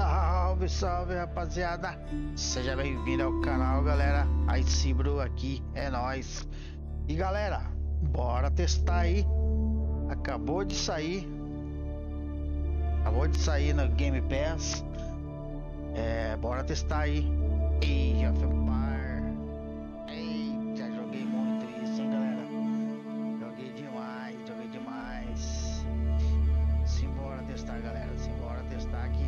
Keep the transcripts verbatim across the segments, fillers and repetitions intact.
Salve, salve rapaziada, seja bem-vindo ao canal, galera. Aí sim, bro, aqui é nóis. E galera, bora testar aí. Acabou de sair Acabou de sair no Game Pass. É, bora testar aí. Age of Empire. Eita, joguei muito isso, hein, galera. Joguei demais, joguei demais. Simbora testar, galera. Simbora testar aqui.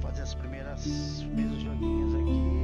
Vou fazer as primeiras, os primeiros joguinhos aqui.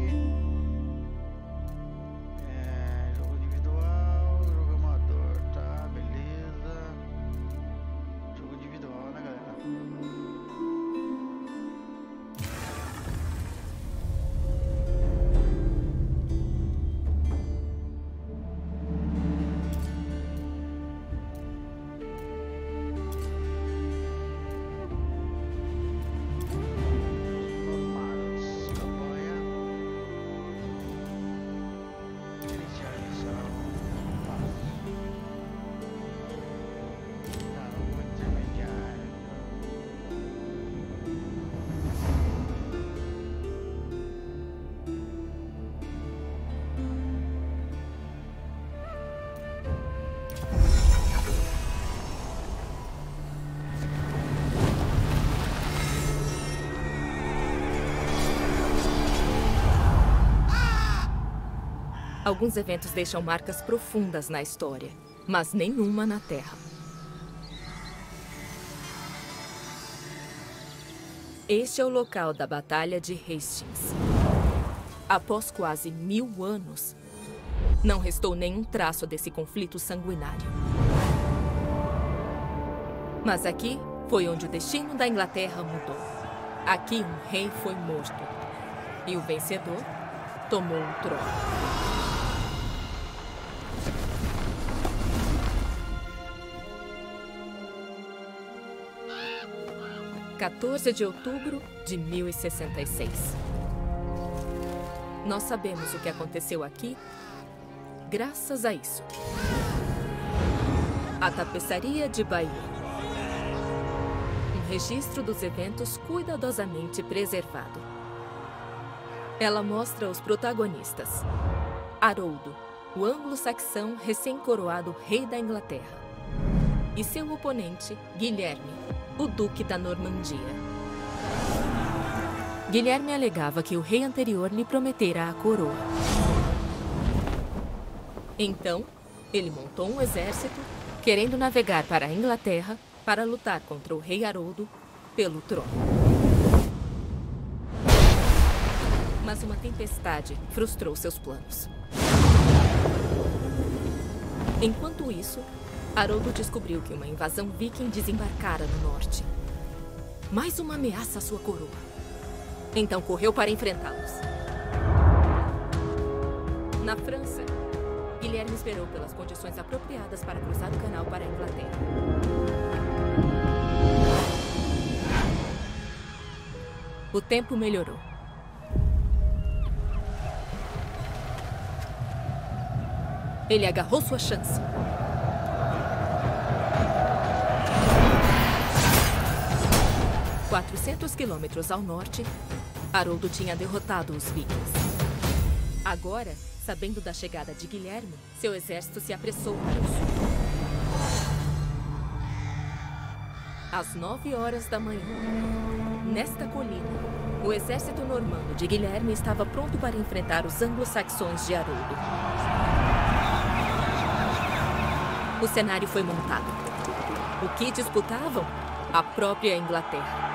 Alguns eventos deixam marcas profundas na história, mas nenhuma na Terra. Este é o local da Batalha de Hastings. Após quase mil anos, não restou nenhum traço desse conflito sanguinário. Mas aqui foi onde o destino da Inglaterra mudou. Aqui um rei foi morto e o vencedor tomou o trono. quatorze de outubro de mil e sessenta e seis. Nós sabemos o que aconteceu aqui graças a isso. A Tapeçaria de Bayeux. Um registro dos eventos cuidadosamente preservado. Ela mostra os protagonistas. Haroldo, o anglo-saxão recém-coroado rei da Inglaterra. E seu oponente, Guilherme, o Duque da Normandia. Guilherme alegava que o rei anterior lhe prometera a coroa. Então, ele montou um exército, querendo navegar para a Inglaterra para lutar contra o rei Haroldo pelo trono. Mas uma tempestade frustrou seus planos. Enquanto isso, Haroldo descobriu que uma invasão viking desembarcara no norte. Mais uma ameaça à sua coroa. Então correu para enfrentá-los. Na França, Guilherme esperou pelas condições apropriadas para cruzar o canal para a Inglaterra. O tempo melhorou. Ele agarrou sua chance. quatrocentos quilômetros ao norte, Haroldo tinha derrotado os vikings. Agora, sabendo da chegada de Guilherme, seu exército se apressou para o sul. Às nove horas da manhã, nesta colina, o exército normando de Guilherme estava pronto para enfrentar os anglo-saxões de Haroldo. O cenário foi montado. O que disputavam? A própria Inglaterra.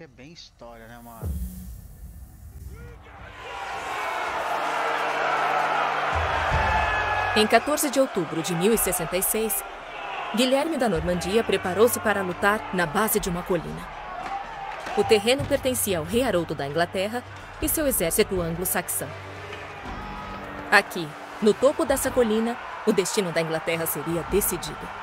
É bem história, né, mano? Em quatorze de outubro de mil e sessenta e seis, Guilherme da Normandia preparou-se para lutar na base de uma colina. O terreno pertencia ao rei Haroldo da Inglaterra e seu exército anglo-saxão. Aqui, no topo dessa colina, o destino da Inglaterra seria decidido.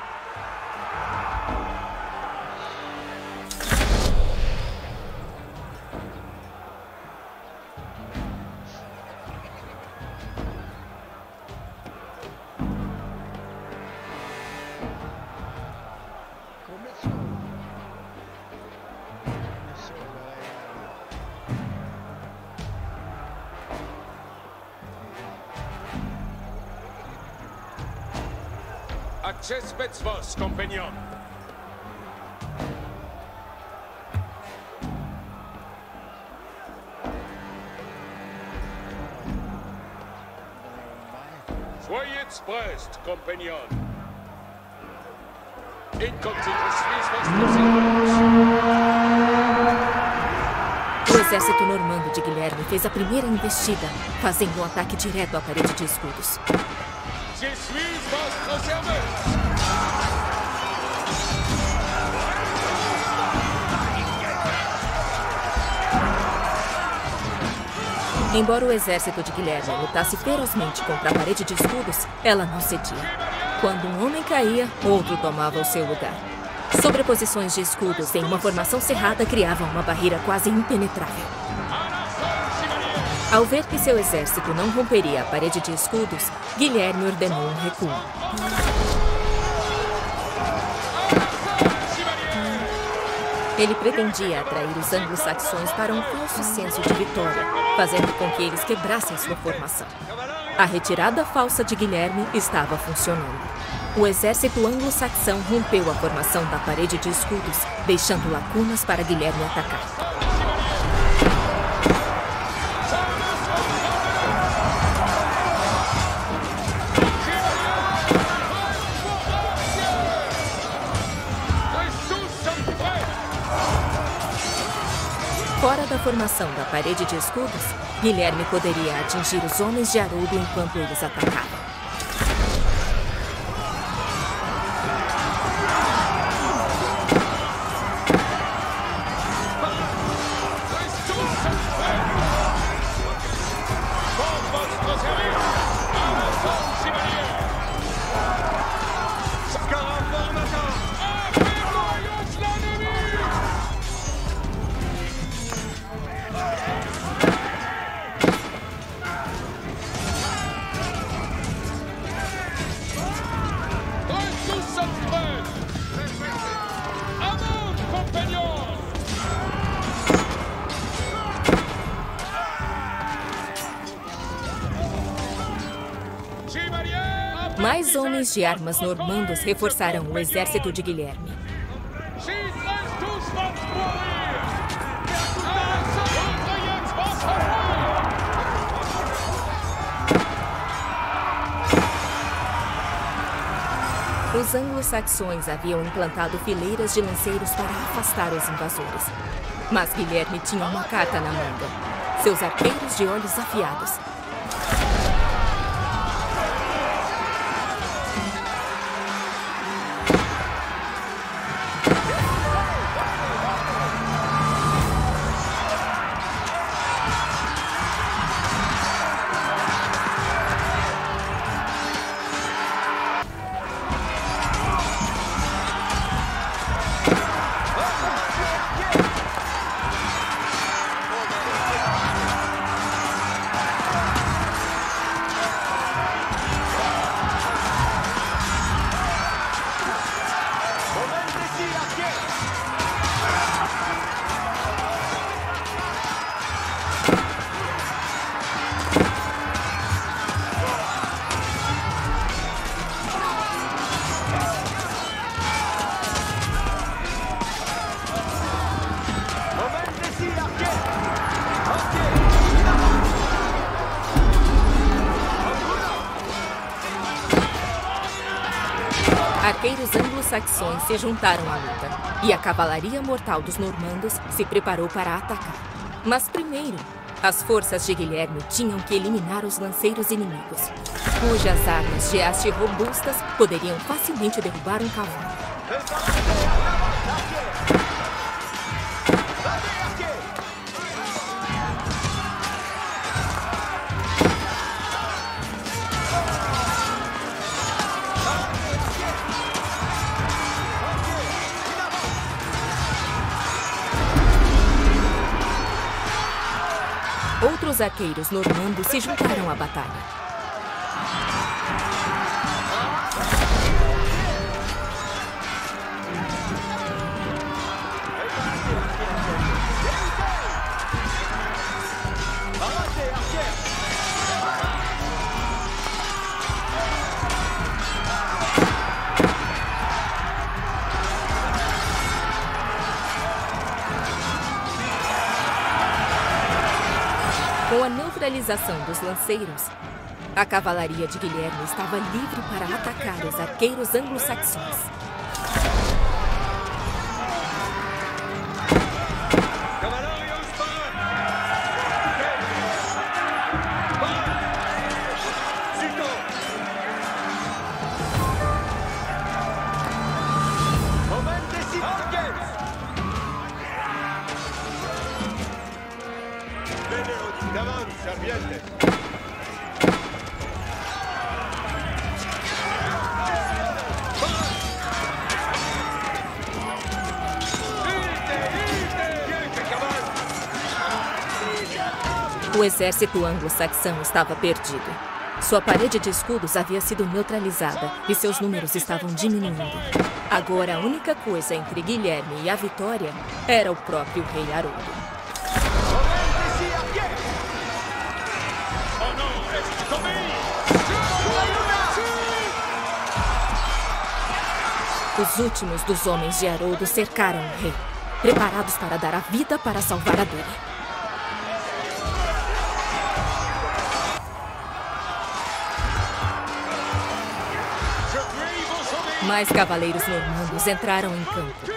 Acespeți vos, companion! Soyez prest, companion! Incontinuis vos irmãos! O exército normando de Guilherme fez a primeira investida, fazendo um ataque direto à parede de escudos. Je suis votre servante! Embora o exército de Guilherme lutasse ferozmente contra a parede de escudos, ela não cedia. Quando um homem caía, outro tomava o seu lugar. Sobreposições de escudos em uma formação cerrada criavam uma barreira quase impenetrável. Ao ver que seu exército não romperia a parede de escudos, Guilherme ordenou um recuo. Ele pretendia atrair os anglo-saxões para um falso senso de vitória, fazendo com que eles quebrassem sua formação. A retirada falsa de Guilherme estava funcionando. O exército anglo-saxão rompeu a formação da parede de escudos, deixando lacunas para Guilherme atacar. Fora da formação da parede de escudos, Guilherme poderia atingir os homens de Haroldo enquanto eles atacavam. Mais homens de armas normandos reforçaram o exército de Guilherme. Os anglo-saxões haviam implantado fileiras de lanceiros para afastar os invasores. Mas Guilherme tinha uma carta na manga: seus arqueiros de olhos afiados. Arqueiros anglo-saxões se juntaram à luta, e a cavalaria mortal dos normandos se preparou para atacar. Mas primeiro, as forças de Guilherme tinham que eliminar os lanceiros inimigos, cujas armas de haste robustas poderiam facilmente derrubar um cavalo. os arqueiros normandos se juntaram à batalha. Com a neutralização dos lanceiros, a cavalaria de Guilherme estava livre para atacar os arqueiros anglo-saxões. O exército anglo-saxão estava perdido. Sua parede de escudos havia sido neutralizada e seus números estavam diminuindo. Agora, a única coisa entre Guilherme e a vitória era o próprio rei Haroldo. Os últimos dos homens de Haroldo cercaram o rei, preparados para dar a vida para salvar a dele. Mais cavaleiros normandos entraram em campo.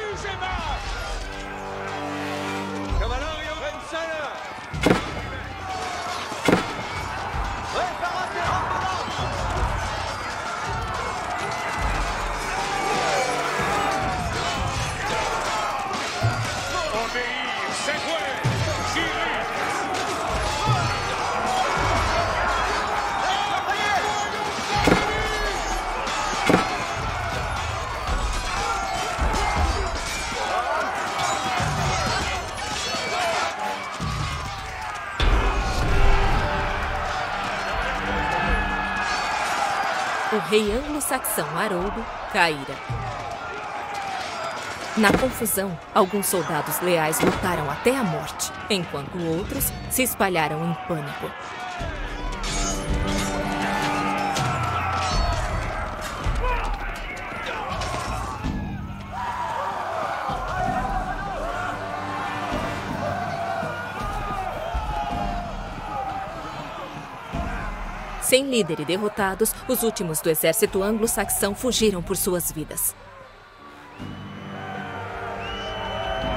O rei anglo-saxão Haroldo caíra. Na confusão, alguns soldados leais lutaram até a morte, enquanto outros se espalharam em pânico. Sem líder e derrotados, os últimos do exército anglo-saxão fugiram por suas vidas.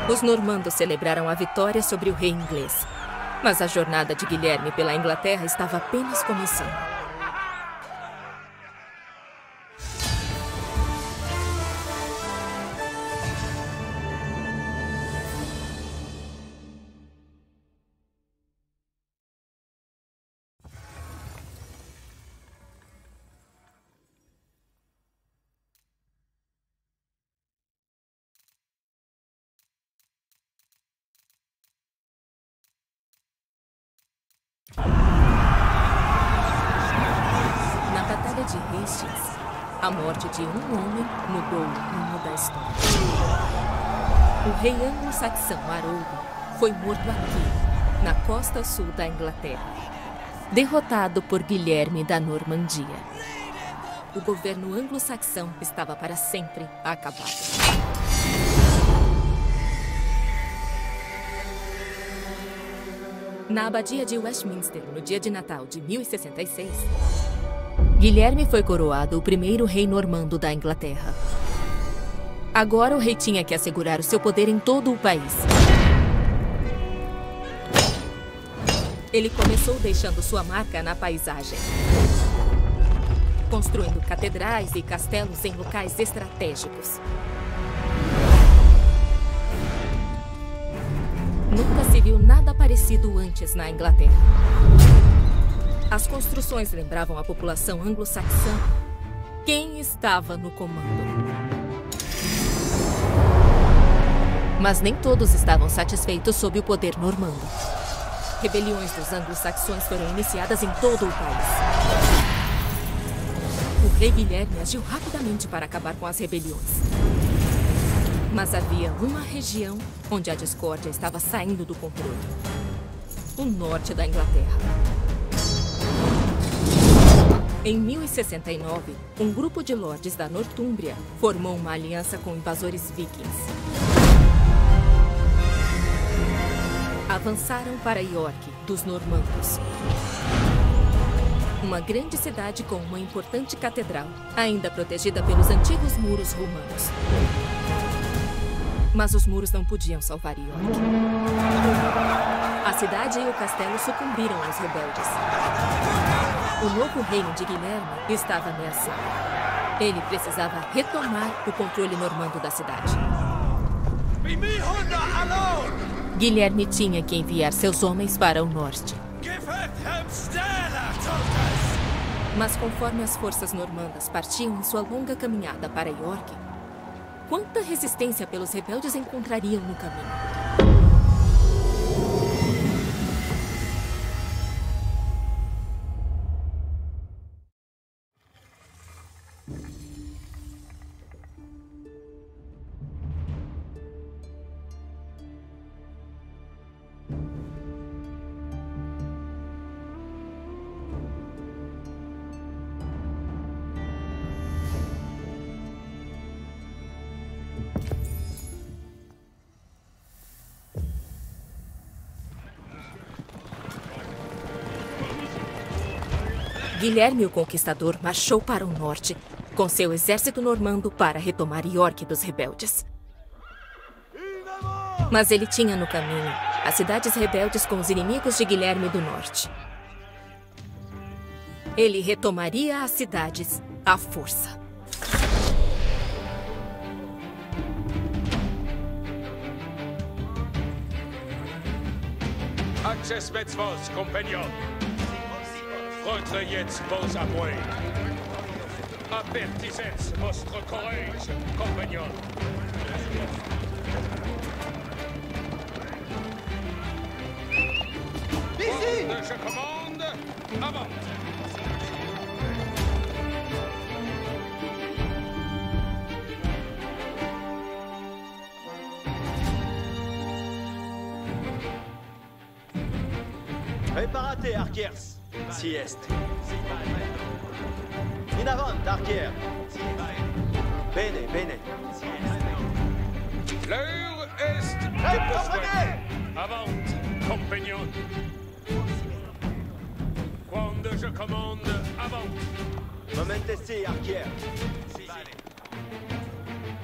Os normandos celebraram a vitória sobre o rei inglês. Mas a jornada de Guilherme pela Inglaterra estava apenas começando. Na Batalha de Hastings, a morte de um homem mudou o rumo da história. O rei anglo-saxão Haroldo foi morto aqui, na costa sul da Inglaterra, derrotado por Guilherme da Normandia. O governo anglo-saxão estava para sempre acabado. Na Abadia de Westminster, no dia de Natal de mil e sessenta e seis, Guilherme foi coroado o primeiro rei normando da Inglaterra. Agora o rei tinha que assegurar o seu poder em todo o país. Ele começou deixando sua marca na paisagem, construindo catedrais e castelos em locais estratégicos. Nunca se viu nada parecido antes na Inglaterra. As construções lembravam a população anglo-saxã quem estava no comando. Mas nem todos estavam satisfeitos sob o poder normando. Rebeliões dos anglo-saxões foram iniciadas em todo o país. O rei Guilherme agiu rapidamente para acabar com as rebeliões. Mas havia uma região onde a discórdia estava saindo do controle. O norte da Inglaterra. Em mil e sessenta e nove, um grupo de lordes da Nortúmbria formou uma aliança com invasores vikings. Avançaram para York, dos normandos. Uma grande cidade com uma importante catedral, ainda protegida pelos antigos muros romanos. Mas os muros não podiam salvar York. A cidade e o castelo sucumbiram aos rebeldes. O novo reino de Guilherme estava nessa. Ele precisava retomar o controle normando da cidade. Guilherme tinha que enviar seus homens para o norte. Mas conforme as forças normandas partiam em sua longa caminhada para York, quanta resistência pelos rebeldes encontrariam no caminho? Guilherme o Conquistador marchou para o norte, com seu exército normando para retomar York dos rebeldes. Mas ele tinha no caminho as cidades rebeldes com os inimigos de Guilherme do Norte. Ele retomaria as cidades à força. Access Metzvos, companheiro. Votre jetzt vos apoios. Apertisez vostro courage, compagnon. Ici! Je commande, avant! Préparez, arquers! Si est. In avant, arrière. Bene, bene. L'heure est de poursuivre. Avant, compagnon. Quando je commande, avant. Momente si, arrière.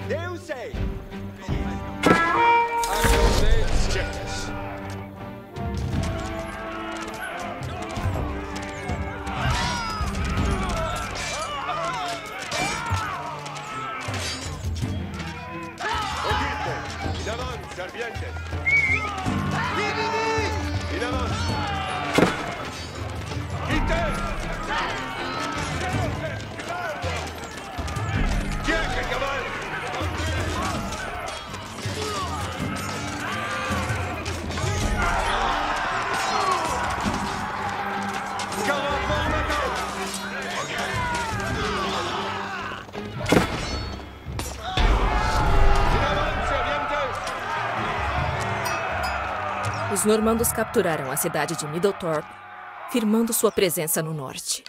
Deus sei. Os normandos capturaram a cidade de Middlethorpe, firmando sua presença no norte.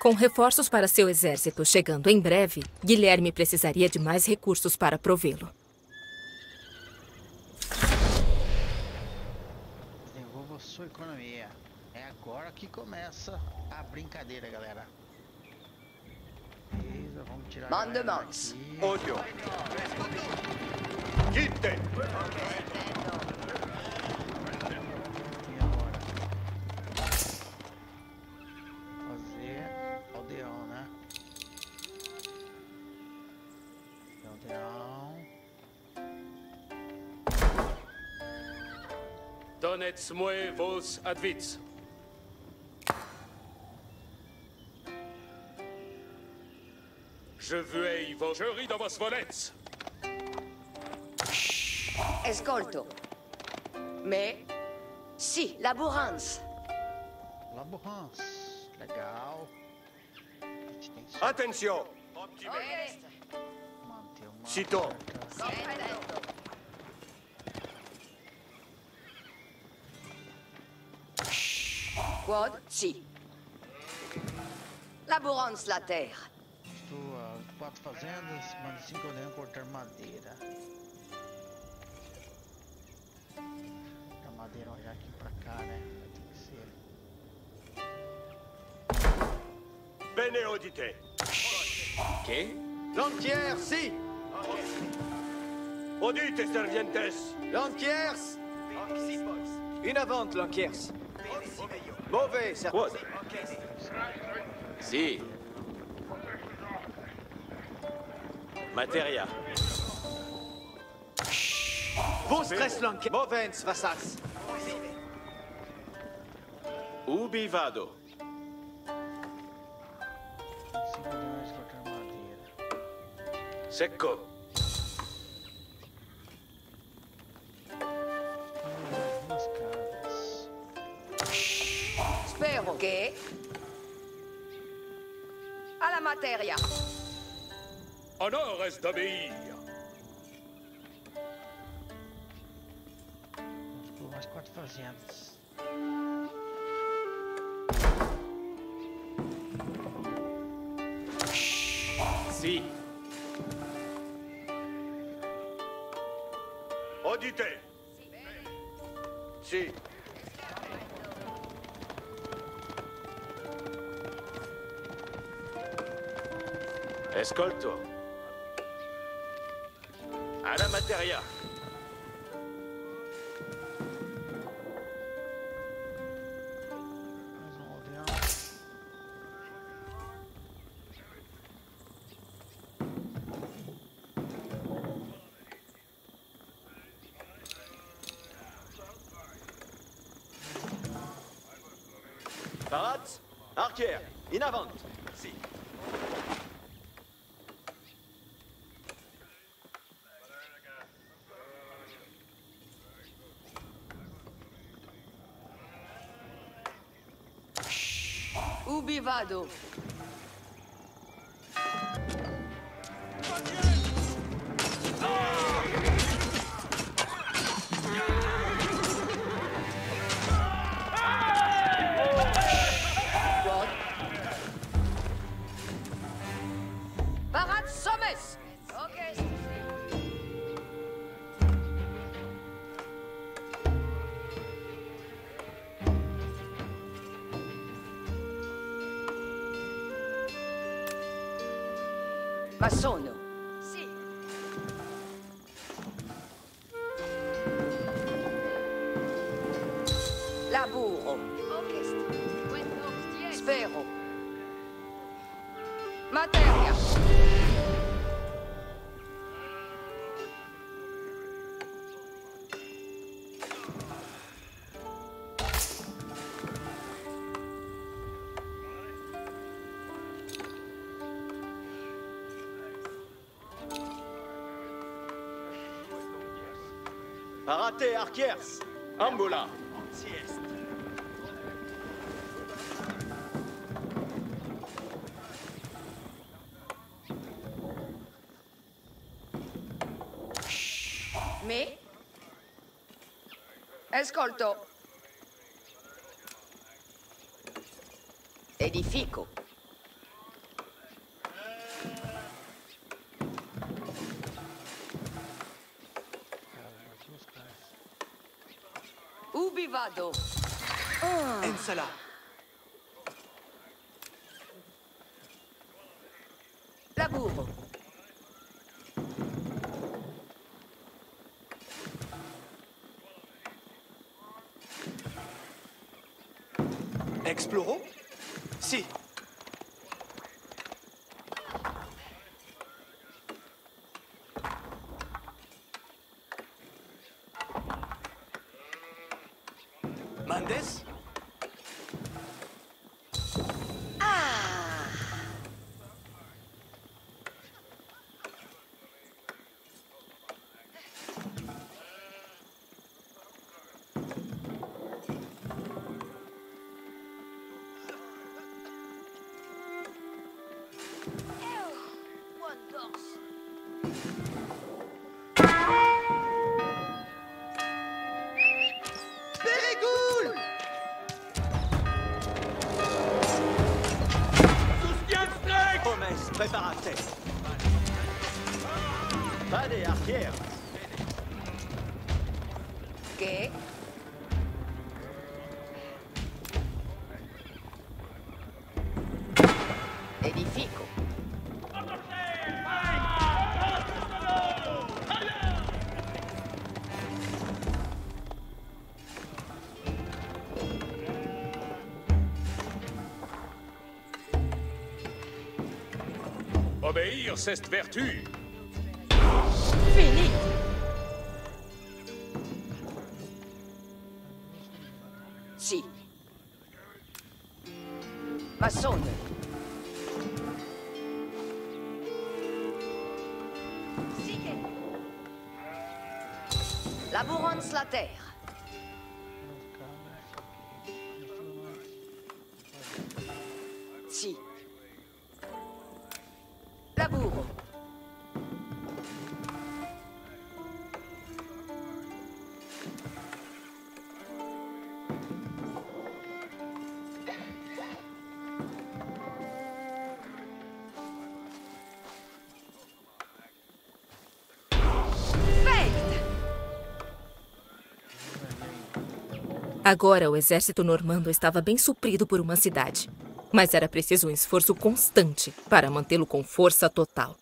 Com reforços para seu exército chegando em breve, Guilherme precisaria de mais recursos para provê-lo. Devolva sua economia. É agora que começa a brincadeira, galera. Mandenance! Ódio! Quite! Donetz-moi vos advits. Je veux vos juri dans vos volets. Escolto. Me Sí, Labourance. Labourance. Legal. Atención. Cito. Quod, sí. Labourance la terra. Estou a quatro fazendas, mas cinco eu devo cortar madeira. A madeira olhar aqui pra cá, né? Vai ter que ser. Bene audite. Que? L'entière, si! Audite, servientes! L'entière! Une avante, l'entière! Mauvais, servientes! Si! Materia! Vos tres l'entière! Movens, vassas! Ubi vado! Secco. Spero che... alla materia. Onores d'obéir. Por mais quatro fazendas. Sì. Audite! Sì. Ascolto. Alla materia. Arquier, in avant. Si. Ubi vado. Sono. Sì. Lavoro. Spero. Materia. Parate, Arquiers! Ambola! Me? Ascolto! Edifico! Vado. Oh. Ensala. Lavoro. Exploro? Sì. ¿Qué? Edifico. Obéir, c'est vertu. Fini. Sí. Maçonne. Labourance la terre. Si. Labour. Agora, o exército normando estava bem suprido por uma cidade, mas era preciso um esforço constante para mantê-lo com força total.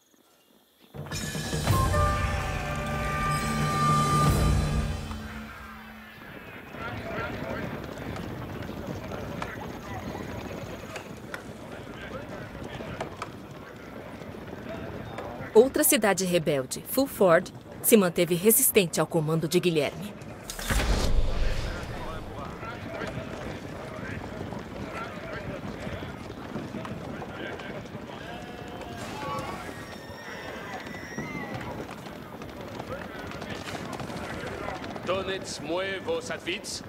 Outra cidade rebelde, Fulford, se manteve resistente ao comando de Guilherme. Mueve vos outfits.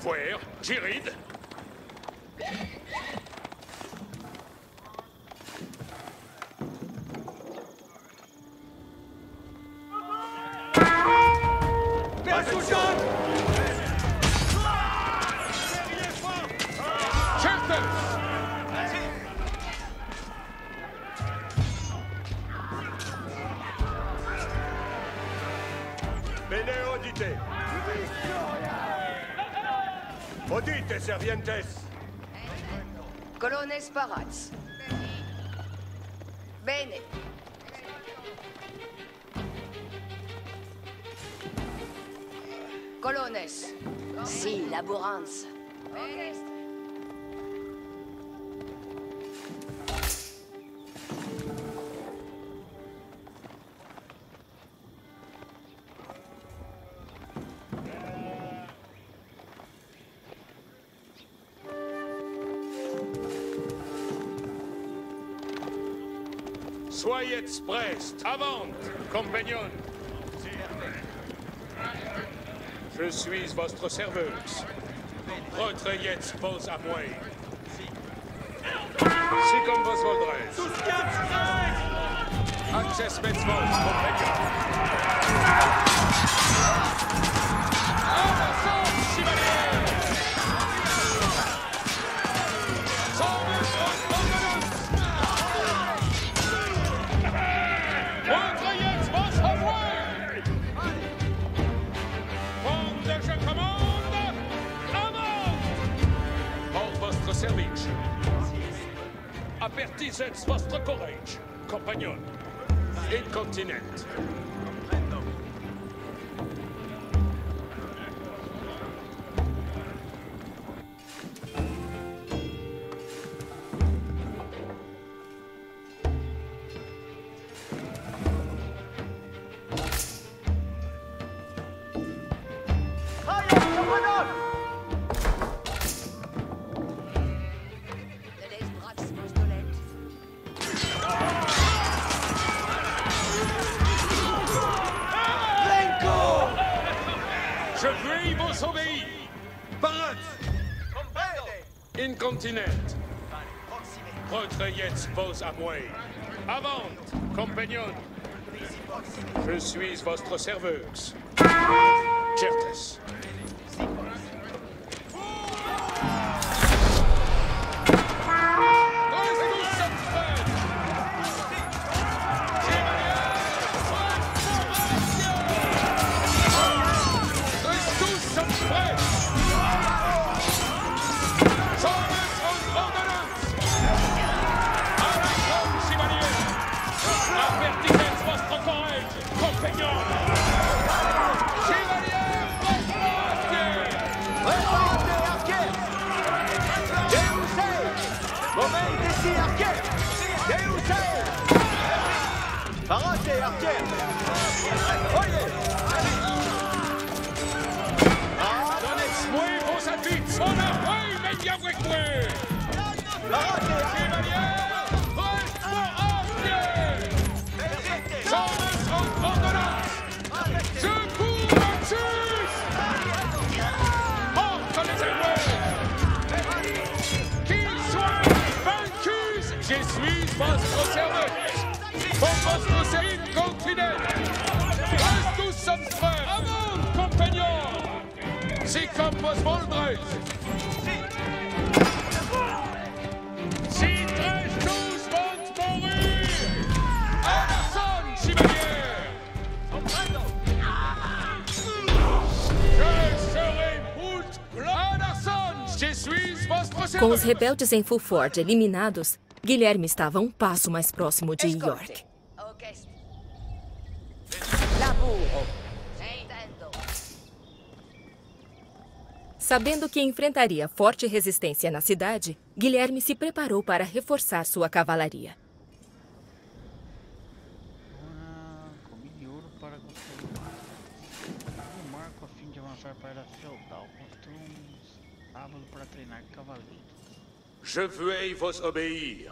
Fuer, Girid. Colones parats. Bene. Colones. Si, laborans. Soyez prest, avant, compagnon. Je suis votre serveuse. Retrayez vos amoués. C'est comme vos voldrez. Access vos compagnon. Apertisez votre courage, compagnon. Incontinent. Incontinent. Retrayez vos amoués. Avant, compagnon. Je suis votre serveuse. Certes. Com os rebeldes em Fulford eliminados, Guilherme estava a um passo mais próximo de York. Sabendo que enfrentaria forte resistência na cidade, Guilherme se preparou para reforçar sua cavalaria. Je veuille vos obéir.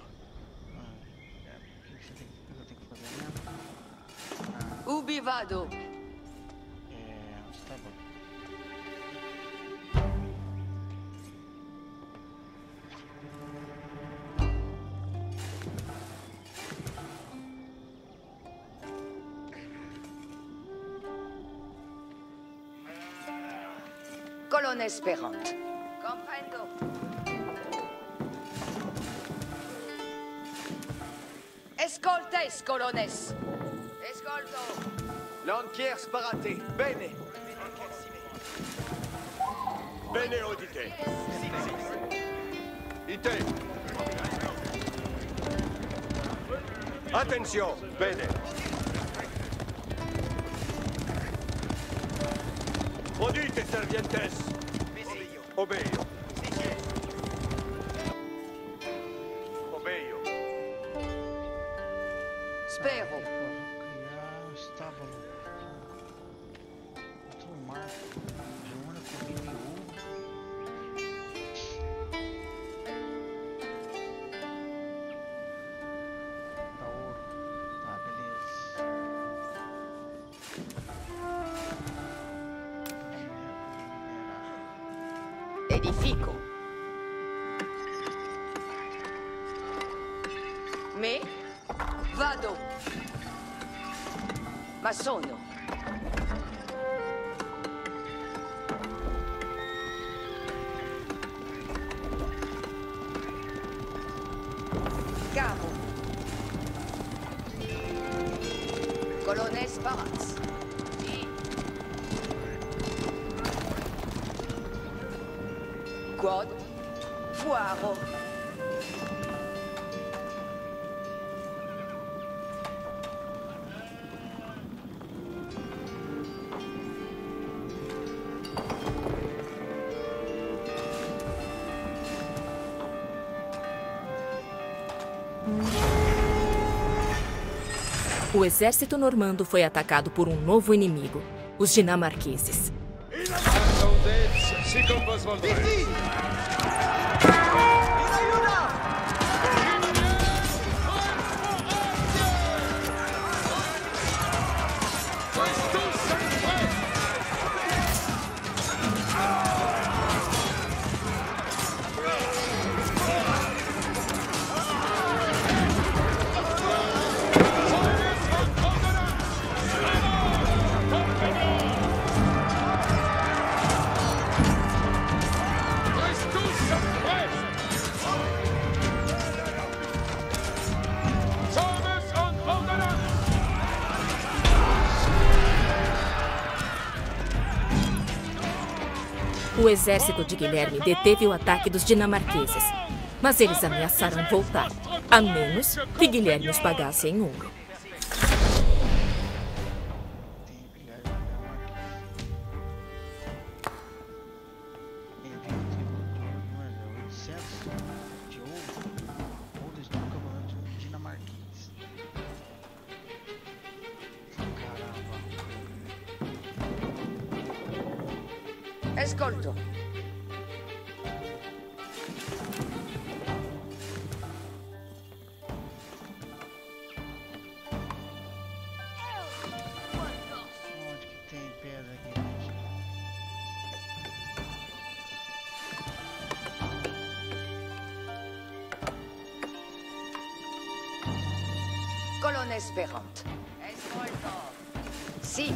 Ubi vado. Colonne espérante. Comprendo. Escoltes, colones. Escolto. Lanquiers parate. Bene. Bene audite. Ite. Atención. Bene. Produite, servientes. Obeio. Edifico. Me vado. Ma sono. Cavo. Colonnes Baraz. Quod fuaro. O exército normando foi atacado por um novo inimigo, os dinamarqueses. O exército de Guilherme deteve o ataque dos dinamarqueses, mas eles ameaçaram voltar, a menos que Guilherme os pagasse em ouro. Escolto. Colonne Esperante. Escolto. Sí.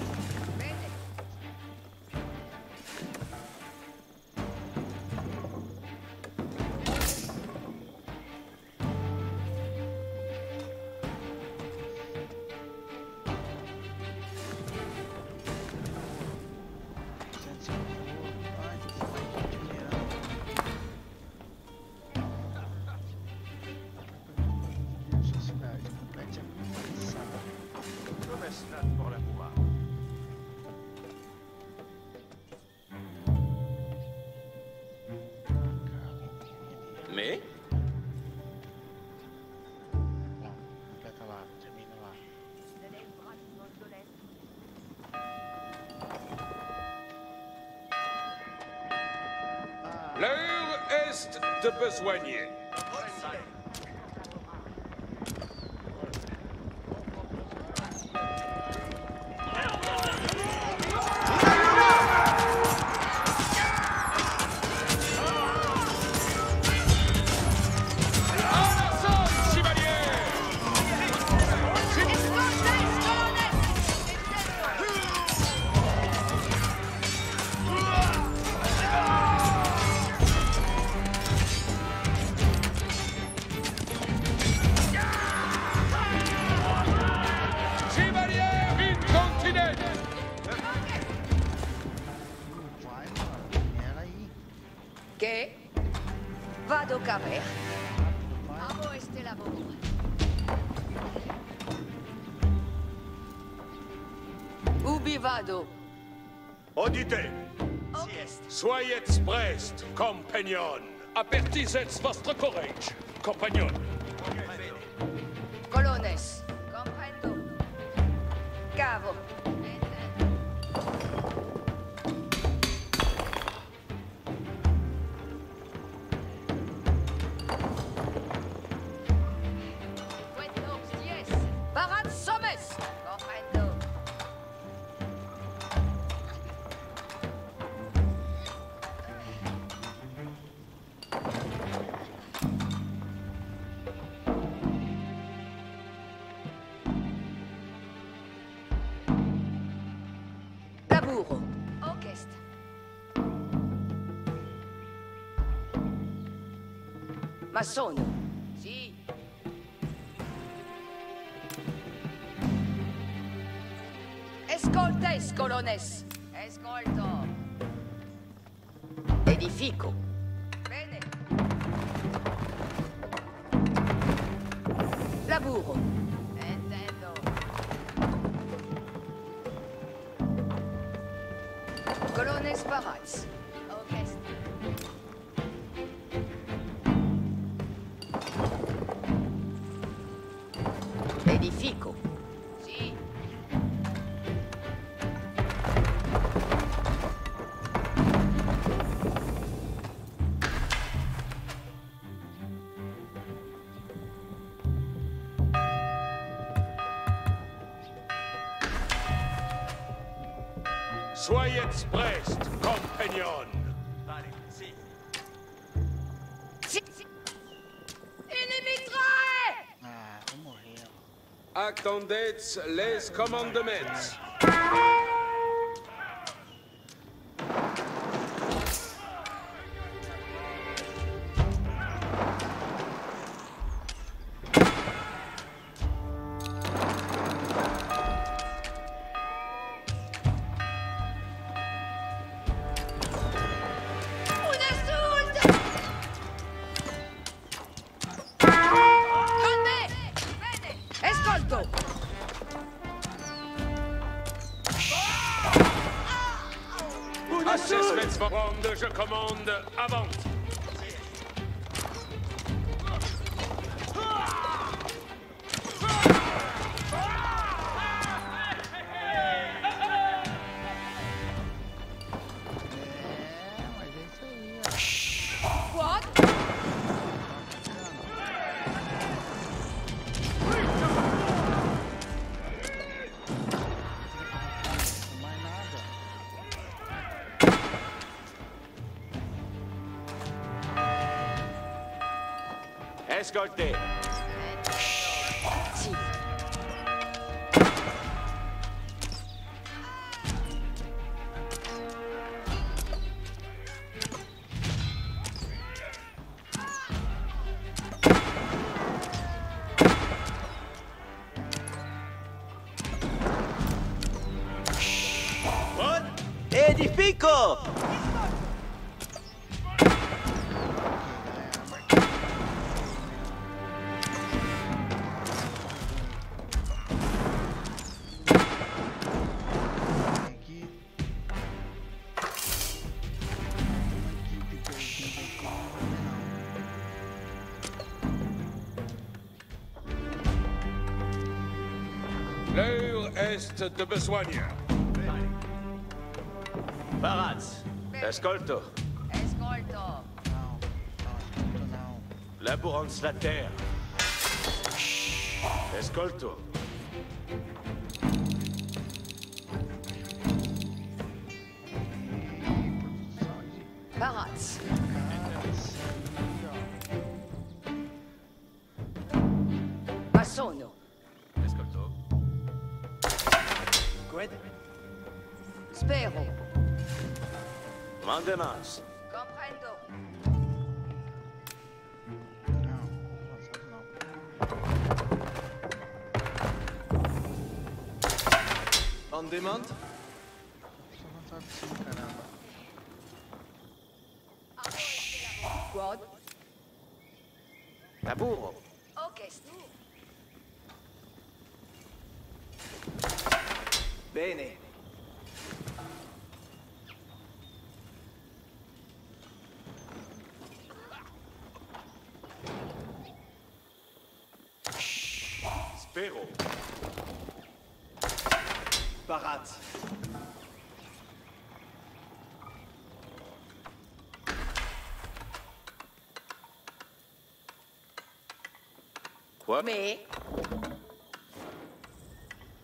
L'heure est de besoigner. Auditez. Soyez prest, compagnon. Apertizez vostre courage, compagnon. Colones. Comprendo. Cavo. Sono. Sì. Escolta, Escolones. Escolto. Edifico. Bene. Lavoro. Intendo. Colones Baratz. Edifico. Sì. Soyez prest, compagnon. Vale, sì. Sì, sì. Attendez les commandements. Je commande avant. descarté. De Besogne. Parats. Ascolto. Ascolto. Labourance la terre. Ascolto. Parats. Passono. Spero. Mandemas. Comprendo. On demand? Quod? Taburo. Ok, bene. Spero. Parat. Quoi? Mais.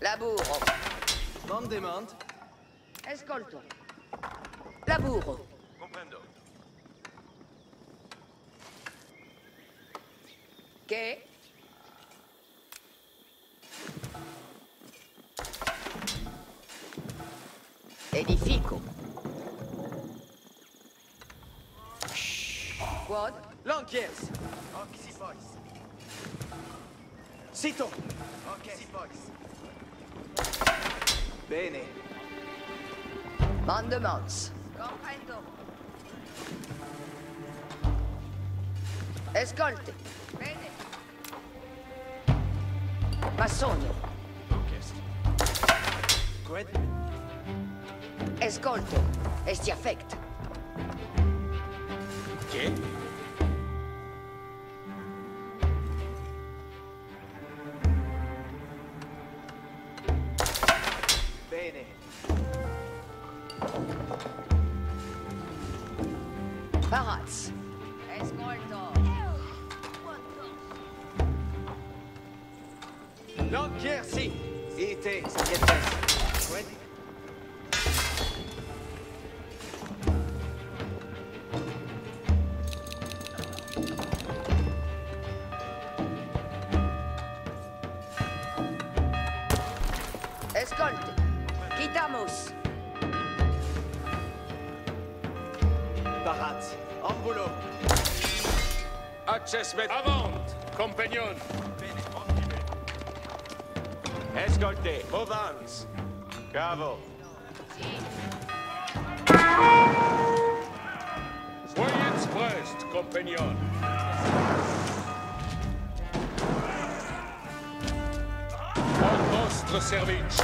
Labour. Non demande. Ascolto. Lavoro. Comprendo. Che? Edifico. Quod? Lanchiers. Ok, si boys. Sito. Ok, si boys. Bene. Mandements. Comprendo. Ascolti. Bene. Massonio. Ok. Ascolto. Esti affect. Che? Parats. Escolto. Non piersi. Ite. Ready. Escolto. Quitamos. Parat, en boulot. Access met. Avant, compagnon. Bene, occupé. Escolté, Ovans. Cavo. Soyez expressed, compagnon. Au vostre service.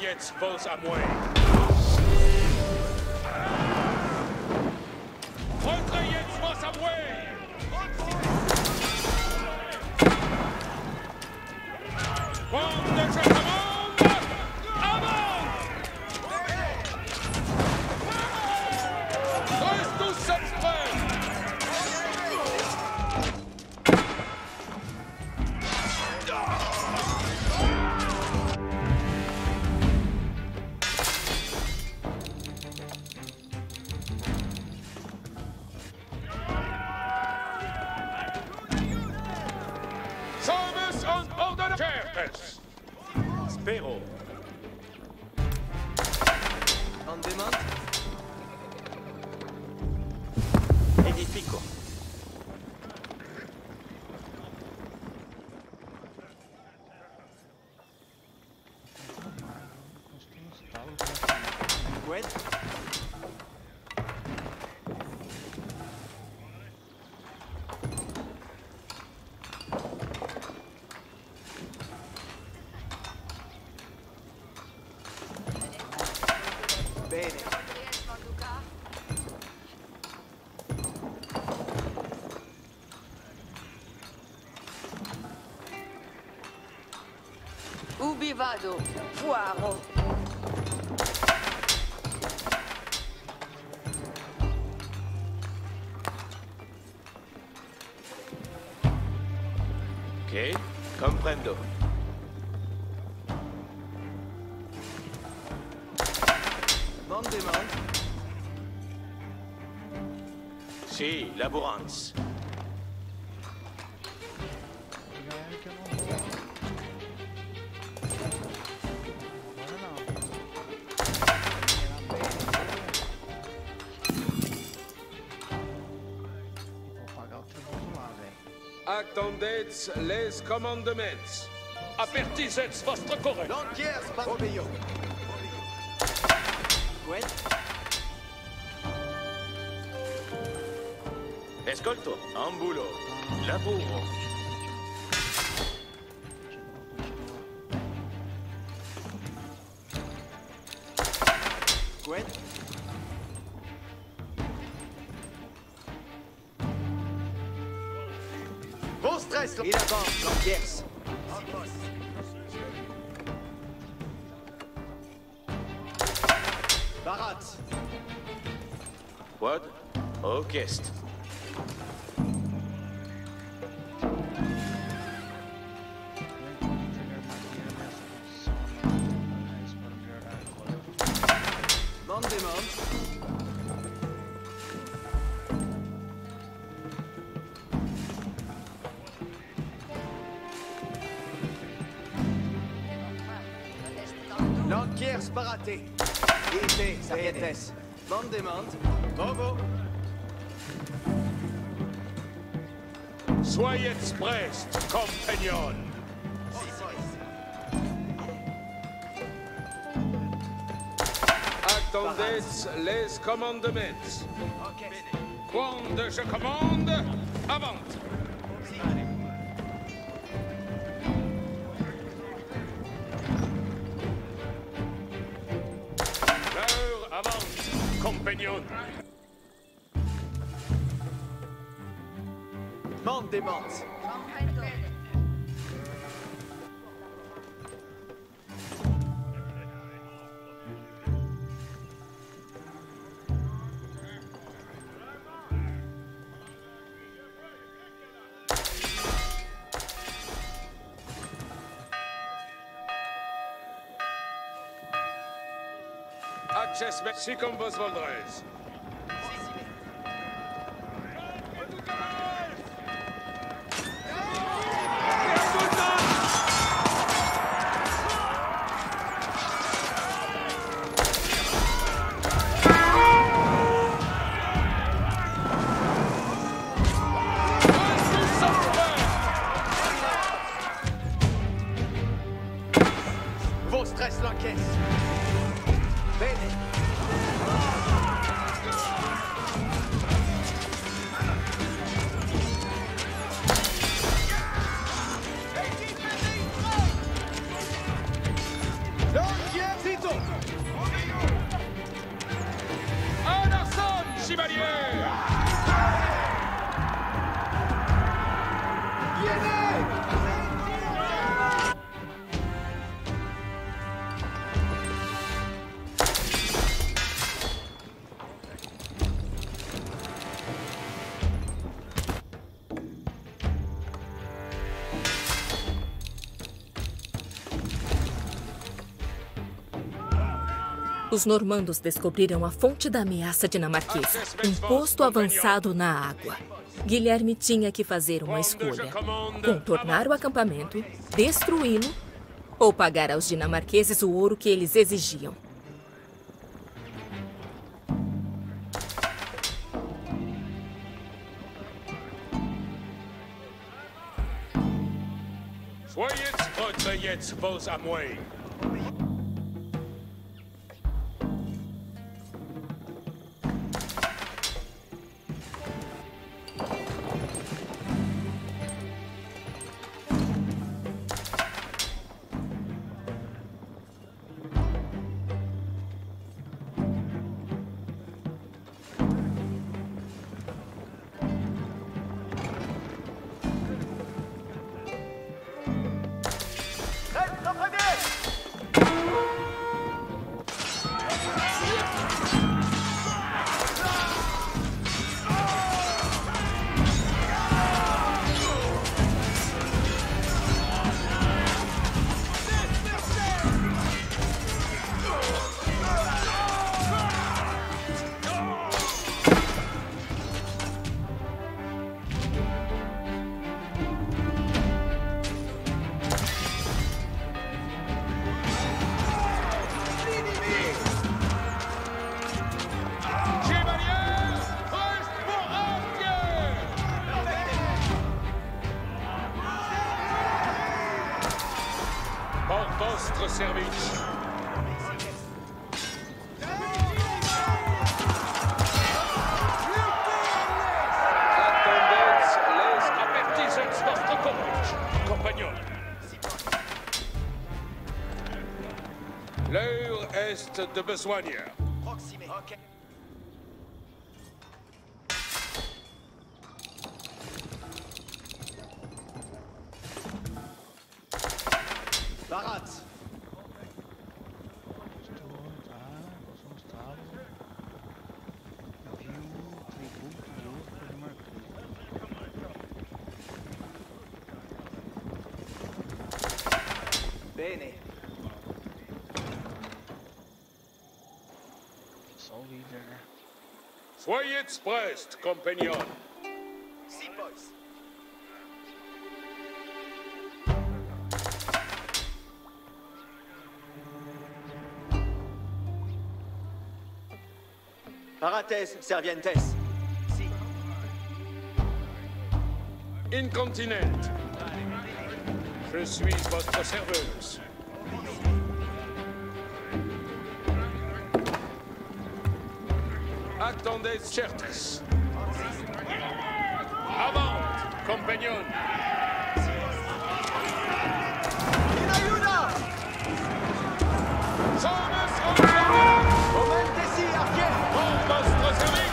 Jetzt vos amway. Vado, fuaro. Ok, comprendo. Bonne demande. Si, labourance. Attendetes les commandements. Apertizetes vostre correct. Lantiers par obéo. Ouais. Escolto, ambulo, lavoro. Ouais. Il avance, l'ambiance. Barat. Quad. Orchestre. Bonne demande. Bravo. Soyez prêts, compagnons. Attendez les commandements. Okay. Quand je commande, avant. Mande des mantes. Si comme vos voldrez. Chevalier! Os normandos descobriram a fonte da ameaça dinamarquesa, um posto avançado na água. Guilherme tinha que fazer uma escolha: contornar o acampamento, destruí-lo ou pagar aos dinamarqueses o ouro que eles exigiam. L'heure est de besogne. Soyez prêts, compagnons. Si, boys. Parates, Servientes. Si. Incontinent. Je suis votre serveuse. Attendez, certes. Avant, compagnons. Ayuda! Somos compañeros. Momente si, Arquier. Por vuestro servicio.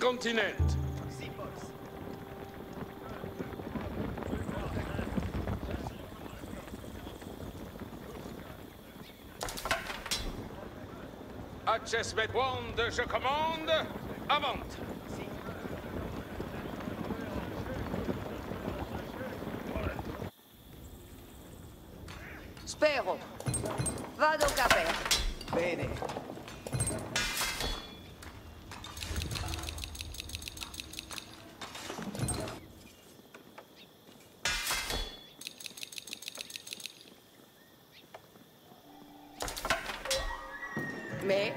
Continent. H S B Bond, je commande. Avant. Spero. Vado caper. Bene. Me...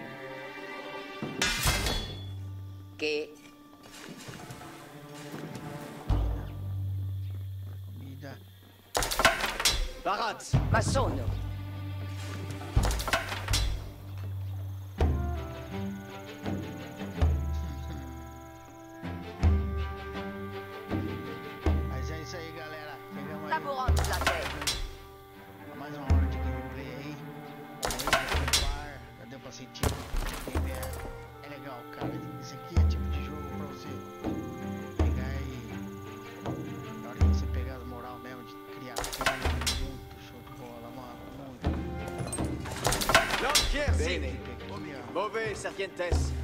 Que... Barazzo. Ma sono. Mas é isso aí, galera. Pegamos aí. Taburando da terra. Mais uma hora de gameplay aí. Já deu pra sentir. É legal, cara. Isso aqui é tipo de jogo pra você pegar e... Na hora que você pegar as moral mesmo de criar... Bene, dove sapientesse.